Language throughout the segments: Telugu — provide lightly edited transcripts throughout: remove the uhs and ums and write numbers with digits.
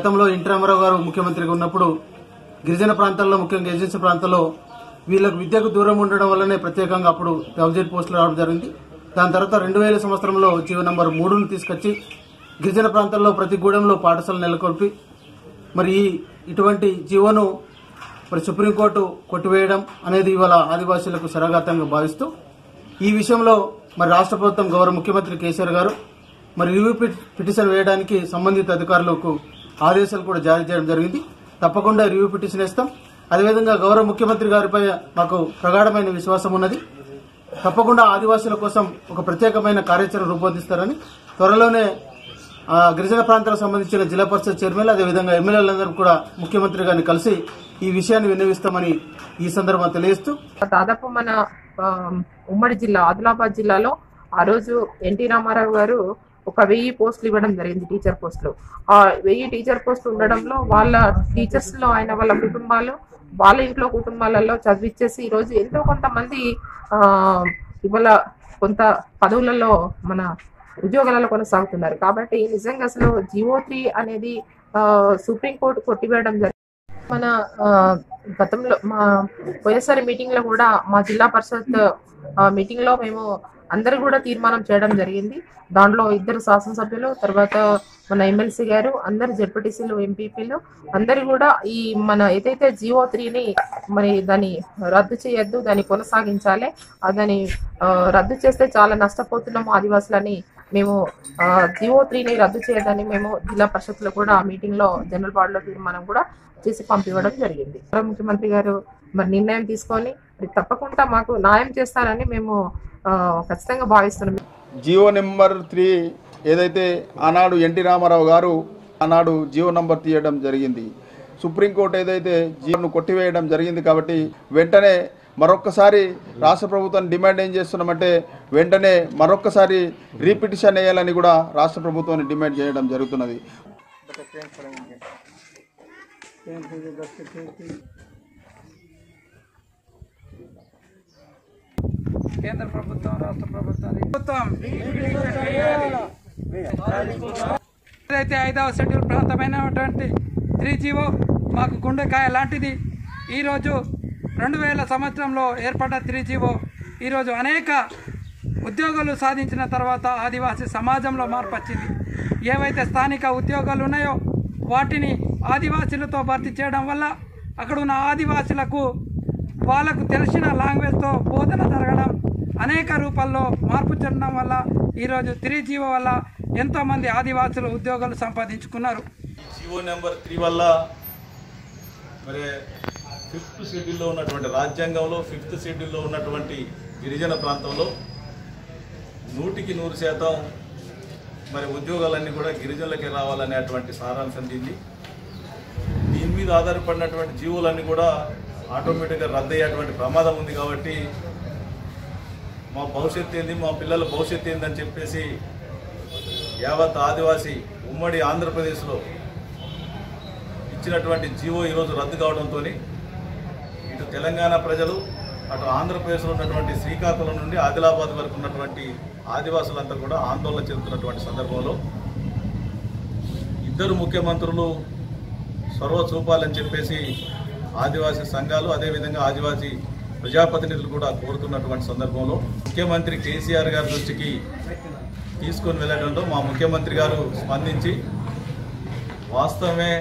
గతంలో ఎన్టీ రామారావు గారు ముఖ్యమంత్రిగా ఉన్నప్పుడు గిరిజన ప్రాంతాల్లో ముఖ్యంగా ఏజెన్సీ ప్రాంతాల్లో వీళ్ళకు విద్యకు దూరం ఉండడం వల్లనే ప్రత్యేకంగా అప్పుడు 1000 పోస్టులు రావడం జరిగింది. దాని తర్వాత 2000 సంవత్సరంలో జీవో నంబర్ 3ను తీసుకొచ్చి గిరిజన ప్రాంతాల్లో ప్రతి గూడెంలో పాఠశాలను నెలకొల్పి మరి ఇటువంటి జీవోను మరి సుప్రీంకోర్టు కొట్టివేయడం అనేది ఇవాళ ఆదివాసీలకు శరాఘాతంగా భావిస్తూ ఈ విషయంలో మరి రాష్ట్ర ప్రభుత్వం గౌరవ ముఖ్యమంత్రి కేసీఆర్ గారు మరి రివ్యూ పిటిషన్ వేయడానికి సంబంధిత అధికారులకు ఆదేశాలు కూడా జారీ చేయడం జరిగింది. తప్పకుండా రివ్యూ పిటిషన్ ఇస్తాం. అదేవిధంగా గౌరవ ముఖ్యమంత్రి గారిపై మాకు ప్రగాఢమైన విశ్వాసం ఉన్నది. తప్పకుండా ఆదివాసుల కోసం ఒక ప్రత్యేకమైన కార్యాచరణ రూపొందిస్తారని త్వరలోనే గిరిజన ప్రాంతాలకు సంబంధించిన జిల్లా పరిషత్ చైర్మన్లు అదేవిధంగా ఎమ్మెల్యేలందరూ కూడా ముఖ్యమంత్రి గారిని కలిసి ఈ విషయాన్ని విన్నవిస్తామని ఈ సందర్భంగా తెలియజేస్తూ దాదాపు మన ఉమ్మడి జిల్లా ఆదిలాబాద్ జిల్లాలో ఆ రోజు ఎన్టీ రామారావు గారు ఒక 1000 పోస్టులు ఇవ్వడం జరిగింది. టీచర్ పోస్టులు 1000 టీచర్ పోస్టులు ఉండడంలో వాళ్ళ టీచర్స్ లో ఆయన వాళ్ళ కుటుంబాలు వాళ్ళ ఇంట్లో కుటుంబాలలో చదివిచ్చేసి ఈరోజు ఎంతో కొంతమంది ఇవాళ కొంత పదవులలో మన ఉద్యోగాలలో కొనసాగుతున్నారు. కాబట్టి నిజంగా అసలు GO 3 అనేది సుప్రీంకోర్టు కొట్టివేయడం జరిగింది. మన గతంలో మా పోయినసారి మీటింగ్ లో కూడా మా జిల్లా పరిషత్ మీటింగ్ లో మేము అందరూ కూడా తీర్మానం చేయడం జరిగింది. దాంట్లో 2 శాసనసభ్యులు తర్వాత మన ఎమ్మెల్సీ గారు అందరు జెడ్పీటీసీలు ఎంపీపీలు అందరు కూడా ఈ మన ఏదైతే GO 3ని మరి దాన్ని రద్దు చేయొద్దు, దాన్ని కొనసాగించాలి, దాన్ని రద్దు చేస్తే చాలా నష్టపోతున్నాము ఆదివాసులని, మేము GO 3ని రద్దు చేయదని మేము జిల్లా పరిషత్లో కూడా మీటింగ్లో జనరల్ వార్డులో తీర్మానం కూడా చేసి పంపివ్వడం జరిగింది. ముఖ్యమంత్రి గారు మరి నిర్ణయం తీసుకొని తప్పకుండా మాకు న్యాయం చేస్తారని మేము ఖచ్చితంగా భావిస్తున్నాం. GO No. 3 ఏదైతే ఆనాడు ఎన్టీ రామారావు గారు ఆనాడు GO No. 3 తీయడం జరిగింది. సుప్రీంకోర్టు ఏదైతే GO ను కొట్టివేయడం జరిగింది. కాబట్టి వెంటనే మరొక్కసారి రాష్ట్ర ప్రభుత్వం డిమాండ్ ఏం చేస్తున్నామంటే వెంటనే మరొక్కసారి రీపిటిషన్ వేయాలని కూడా రాష్ట్ర ప్రభుత్వాన్ని డిమాండ్ చేయడం జరుగుతున్నది. కేంద్ర ప్రభుత్వం రాష్ట్ర ప్రభుత్వం ఏదైతే 5వ షెడ్యూల్ ప్రాంతమైనటువంటి 3GO మాకు గుండెకాయ లాంటిది. ఈరోజు 2000 సంవత్సరంలో ఏర్పడ్డ 3GO ఈరోజు అనేక ఉద్యోగాలు సాధించిన తర్వాత ఆదివాసీ సమాజంలో మార్పు వచ్చింది. ఏవైతే స్థానిక ఉద్యోగాలు ఉన్నాయో వాటిని ఆదివాసీలతో భర్తీ చేయడం వల్ల అక్కడ ఉన్న ఆదివాసీలకు వాళ్ళకు తెలిసిన లాంగ్వేజ్తో బోధన జరగడం అనేక రూపాల్లో మార్పు చెందడం వల్ల ఈరోజు 3GO వల్ల ఎంతోమంది ఆదివాసులు ఉద్యోగాలు సంపాదించుకున్నారు. GO No. 3 వల్ల మరి 5th షెడ్యూల్లో ఉన్నటువంటి రాజ్యాంగంలో 5th షెడ్యూల్లో ఉన్నటువంటి గిరిజన ప్రాంతంలో 100% మరి ఉద్యోగాలన్నీ కూడా గిరిజనులకే రావాలనేటువంటి సారాంశం దీన్ని దీని మీద ఆధారపడినటువంటి జీవులన్నీ కూడా ఆటోమేటిక్గా రద్దు అయ్యేటువంటి ప్రమాదం ఉంది. కాబట్టి మా భవిష్యత్తు ఏంది, మా పిల్లల భవిష్యత్తు ఏందని చెప్పేసి యావత్ ఆదివాసీ ఉమ్మడి ఆంధ్రప్రదేశ్లో ఇచ్చినటువంటి జీవో ఈరోజు రద్దు కావడంతో ఇటు తెలంగాణ ప్రజలు అటు ఆంధ్రప్రదేశ్లో ఉన్నటువంటి శ్రీకాకుళం నుండి ఆదిలాబాద్ వరకు ఉన్నటువంటి ఆదివాసులంతా కూడా ఆందోళన చెందుతున్నటువంటి సందర్భంలో ఇద్దరు ముఖ్యమంత్రులు సర్వ చూపాలని చెప్పేసి ఆదివాసీ సంఘాలు అదేవిధంగా ఆదివాసీ ప్రజాప్రతినిధులు కూడా కోరుతున్నటువంటి సందర్భంలో ముఖ్యమంత్రి కేసీఆర్ గారి దృష్టికి తీసుకొని వెళ్ళడంలో మా ముఖ్యమంత్రి గారు స్పందించి వాస్తవమే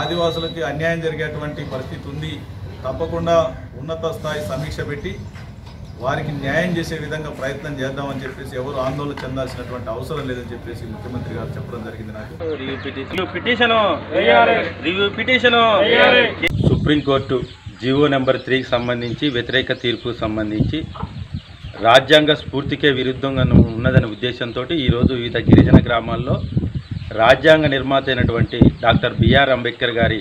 ఆదివాసులకి అన్యాయం జరిగేటువంటి పరిస్థితి ఉంది, తప్పకుండా ఉన్నత స్థాయి సమీక్ష పెట్టి వారికి న్యాయం చేసే విధంగా ప్రయత్నం చేద్దామని చెప్పేసి ఎవరు ఆందోళన చెందాల్సినటువంటి అవసరం లేదని చెప్పేసి ముఖ్యమంత్రి గారు చెప్పడం జరిగింది. నాకు సుప్రీంకోర్టు GO No. 3కి సంబంధించి వ్యతిరేక తీర్పుకు సంబంధించి రాజ్యాంగ స్ఫూర్తికే విరుద్ధంగా ఉన్నదనే ఉద్దేశంతో ఈరోజు వివిధ గిరిజన గ్రామాల్లో రాజ్యాంగ నిర్మాత అయినటువంటి డాక్టర్ BR అంబేద్కర్ గారి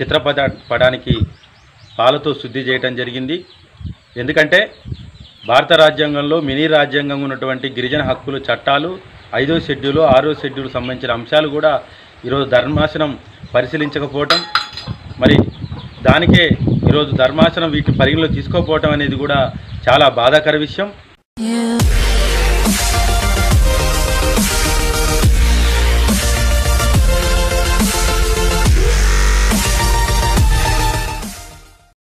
చిత్రపటానికి పాలతో శుద్ధి చేయడం జరిగింది. ఎందుకంటే భారత రాజ్యాంగంలో మినీ రాజ్యాంగంగా ఉన్నటువంటి గిరిజన హక్కులు చట్టాలు 5వ షెడ్యూల్ 6వ షెడ్యూల్ సంబంధించిన అంశాలు కూడా ఈరోజు ధర్మాసనం పరిశీలించకపోవటం, మరి దానికే ఈరోజు ధర్మాసనం వీటిని పరిగణలో తీసుకోకపోవటం అనేది కూడా చాలా బాధాకర విషయం.